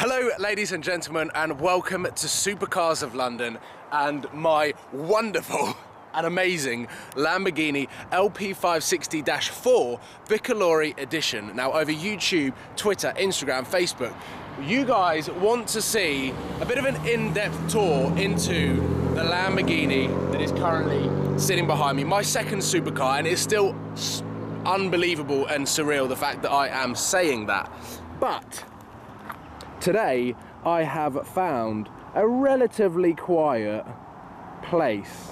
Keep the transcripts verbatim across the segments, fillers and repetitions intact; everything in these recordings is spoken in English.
Hello ladies and gentlemen, and welcome to Supercars of London and my wonderful and amazing Lamborghini L P five sixty dash four Bicolori edition. Now, over YouTube, Twitter, Instagram, Facebook, you guys want to see a bit of an in-depth tour into the Lamborghini that is currently sitting behind me, my second supercar, and it's still unbelievable and surreal the fact that I am saying that. But today, I have found a relatively quiet place,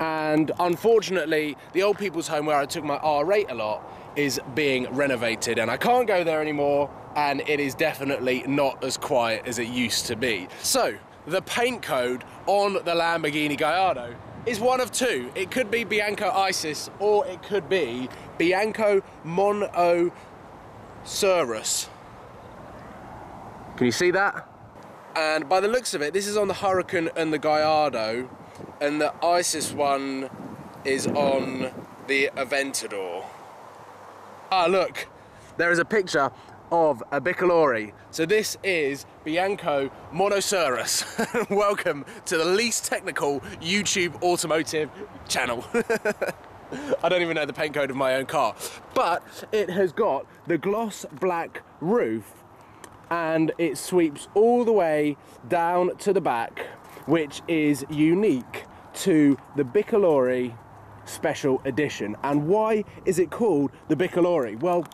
and unfortunately, the old people's home where I took my R eight a lot is being renovated, and I can't go there anymore, and it is definitely not as quiet as it used to be. So, the paint code on the Lamborghini Gallardo is one of two. It could be Bianco Isis, or it could be Bianco Monocerus. Can you see that? And by the looks of it, this is on the Hurricane and the Gallardo, and the Isis one is on the Aventador. Ah, look, there is a picture of a Bicolori. So this is Bianco Monocerus. Welcome to the least technical YouTube automotive channel. I don't even know the paint code of my own car, but it has got the gloss black roof, and it sweeps all the way down to the back, which is unique to the Bicolori Special Edition. And why is it called the Bicolori? Well,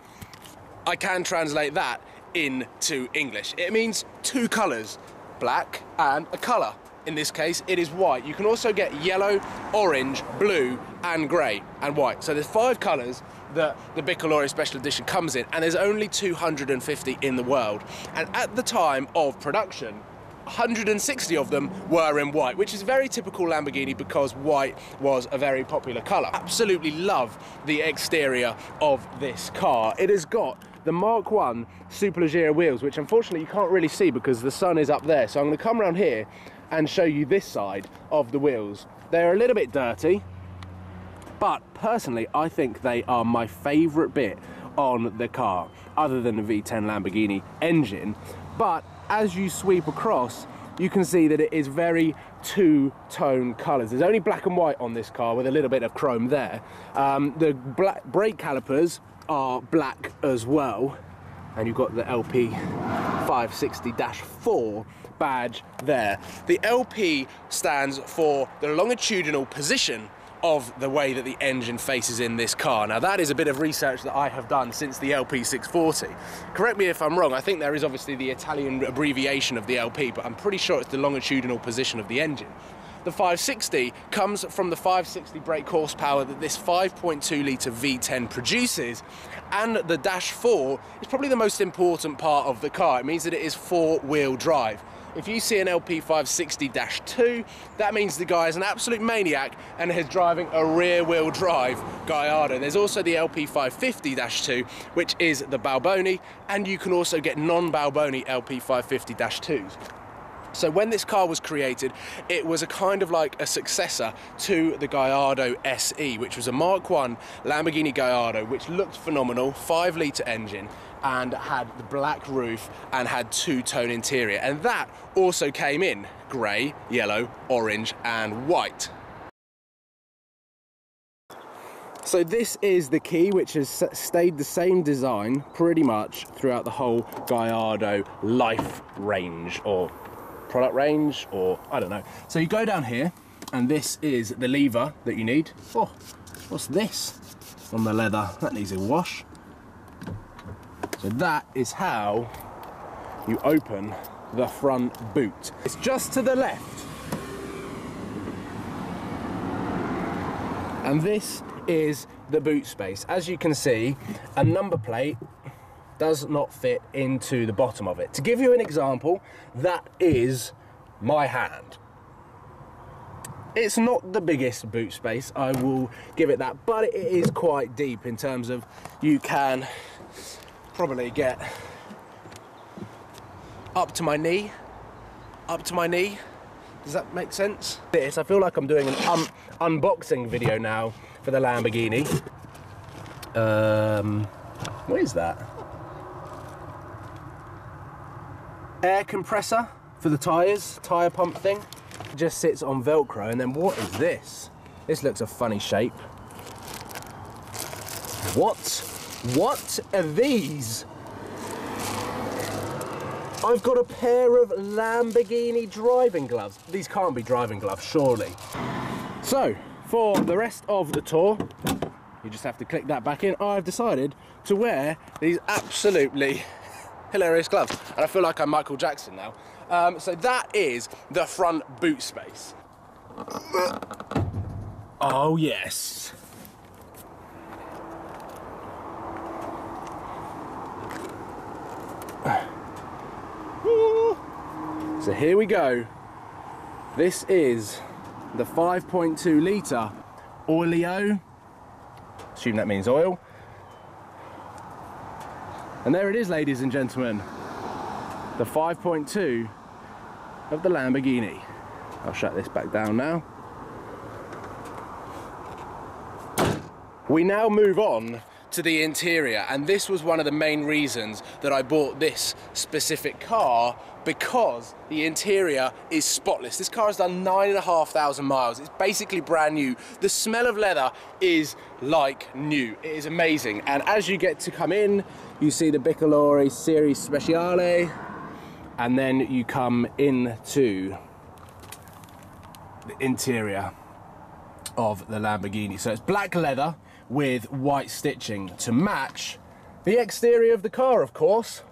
I can translate that into English. It means two colours, black and a colour. In this case, it is white. You can also get yellow, orange, blue, and grey, and white. So there's five colours that the Bicolore Special Edition comes in, and there's only two hundred fifty in the world. And at the time of production, one hundred sixty of them were in white, which is very typical Lamborghini because white was a very popular colour. Absolutely love the exterior of this car. It has got the Mark one Superleggera wheels, which unfortunately you can't really see because the sun is up there. So I'm going to come around here and show you this side of the wheels. They're a little bit dirty, but personally I think they are my favourite bit on the car, other than the V ten Lamborghini engine. But as you sweep across, you can see that it is very two-tone colours. There's only black and white on this car with a little bit of chrome there. Um, the black brake calipers are black as well, and you've got the L P five sixty dash four badge there. The L P stands for the longitudinal position of the way that the engine faces in this car. Now, that is a bit of research that I have done since the L P six forty. Correct me if I'm wrong, I think there is obviously the Italian abbreviation of the L P, but I'm pretty sure it's the longitudinal position of the engine. The five sixty comes from the five sixty brake horsepower that this five point two litre V ten produces, and the dash four is probably the most important part of the car. It means that it is four-wheel drive. If you see an L P five sixty dash two, that means the guy is an absolute maniac and is driving a rear-wheel drive Gallardo. There's also the L P five fifty dash two, which is the Balboni, and you can also get non-Balboni L P five fifty dash twos. So when this car was created, it was a kind of like a successor to the Gallardo S E, which was a Mark one Lamborghini Gallardo, which looked phenomenal, five litre engine, and had the black roof and had two-tone interior. And that also came in grey, yellow, orange, and white. So this is the key, which has stayed the same design pretty much throughout the whole Gallardo life range, or product range, or I don't know. So you go down here, and this is the lever that you need. Oh, what's this on the leather? That needs a wash. So that is how you open the front boot. It's just to the left, and this is the boot space. As you can see, a number plate does not fit into the bottom of it. To give you an example, that is my hand. It's not the biggest boot space, I will give it that, but it is quite deep in terms of you can probably get up to my knee, up to my knee. Does that make sense? This, I feel like I'm doing an un unboxing video now for the Lamborghini. Um, what is that? air compressor for the tyres, tyre pump thing. It just sits on Velcro. And then what is this? This looks a funny shape. What? What are these? I've got a pair of Lamborghini driving gloves. These can't be driving gloves, surely. So, for the rest of the tour, you just have to click that back in. I've decided to wear these absolutely hilarious gloves. And I feel like I'm Michael Jackson now. Um, so that is the front boot space. Oh yes. So here we go. This is the five point two litre Oilio. Assume that means oil. And there it is, ladies and gentlemen. The five point two of the Lamborghini. I'll shut this back down now. We now move on to the interior, and this was one of the main reasons that I bought this specific car, because the interior is spotless. This car has done nine and a half thousand miles. It's basically brand new. The smell of leather is like new. It is amazing. And as you get to come in, you see the Bicolori Series Speciale, and then you come into the interior of the Lamborghini. So it's black leather with white stitching to match the exterior of the car, of course.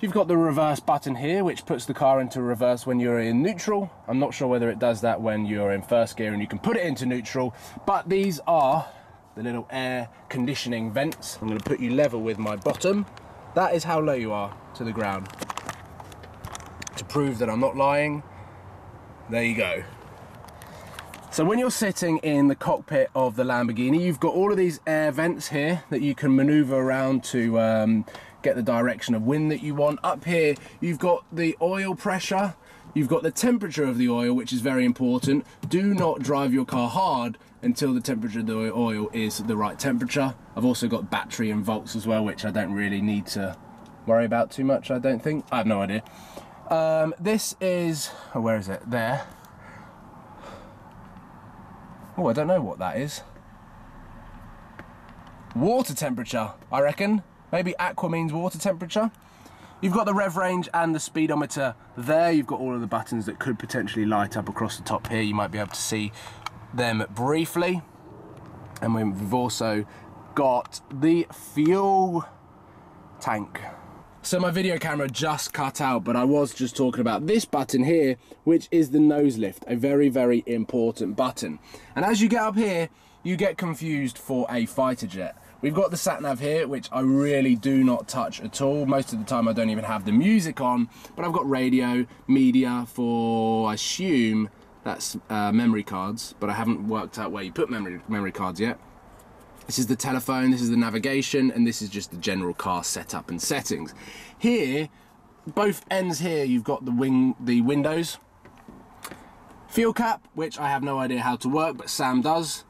You've got the reverse button here, which puts the car into reverse when you're in neutral. I'm not sure whether it does that when you're in first gear, and you can put it into neutral, but these are the little air conditioning vents. I'm gonna put you level with my bottom. That is how low you are to the ground. To prove that I'm not lying, there you go. So when you're sitting in the cockpit of the Lamborghini, you've got all of these air vents here that you can maneuver around to um, get the direction of wind that you want. Up here, you've got the oil pressure, you've got the temperature of the oil, which is very important. Do not drive your car hard until the temperature of the oil is the right temperature. I've also got battery and volts as well, which I don't really need to worry about too much, I don't think. I have no idea. Um, this is, oh, where is it? There. Oh, I don't know what that is. Water temperature, I reckon. Maybe aqua means water temperature. You've got the rev range and the speedometer there. You've got all of the buttons that could potentially light up across the top here. You might be able to see them briefly. And we've also got the fuel tank. So my video camera just cut out, but I was just talking about this button here, which is the nose lift, a very, very important button. And as you get up here, you get confused for a fighter jet. We've got the sat-nav here, which I really do not touch at all. Most of the time I don't even have the music on, but I've got radio, media for, I assume, that's uh, memory cards, but I haven't worked out where you put memory, memory cards yet. This is the telephone, this is the navigation, and this is just the general car setup and settings. Here, both ends here, you've got the wing, the windows. Fuel cap, which I have no idea how to work, but Sam does.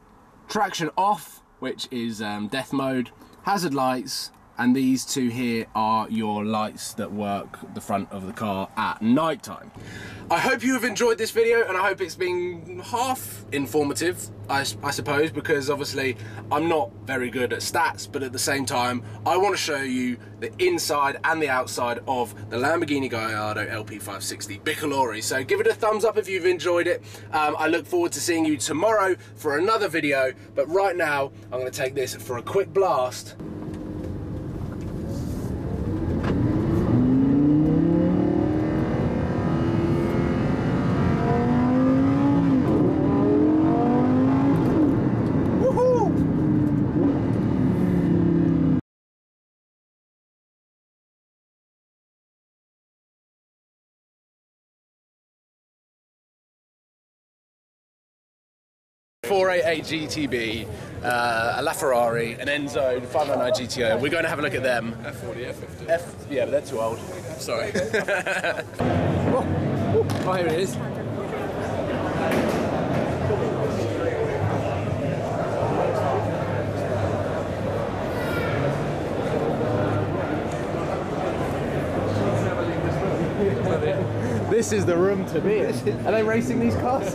Traction off, which is um, death mode. Hazard lights, and these two here are your lights that work the front of the car at night time. I hope you have enjoyed this video, and I hope it's been half informative, I, I suppose, because obviously I'm not very good at stats, but at the same time, I want to show you the inside and the outside of the Lamborghini Gallardo L P five sixty Bicolori. So give it a thumbs up if you've enjoyed it. Um, I look forward to seeing you tomorrow for another video, but right now, I'm going to take this for a quick blast. four eighty-eight G T B, uh, a LaFerrari, an Enzo, five ninety-nine G T O. We're going to have a look at them. F forty, F fifty. F, yeah, but they're too old. Sorry. Oh, oh, here it is. This is the room to be in. Are they racing these cars?